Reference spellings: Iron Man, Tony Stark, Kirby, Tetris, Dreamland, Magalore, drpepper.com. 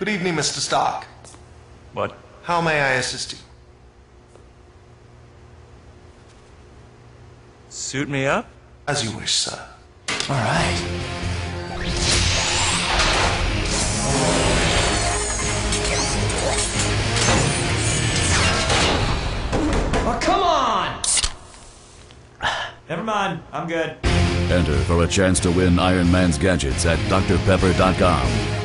Good evening, Mr. Stark. What? How may I assist you? Suit me up? As you wish, sir. All right. Never mind, I'm good. Enter for a chance to win Iron Man's gadgets at drpepper.com.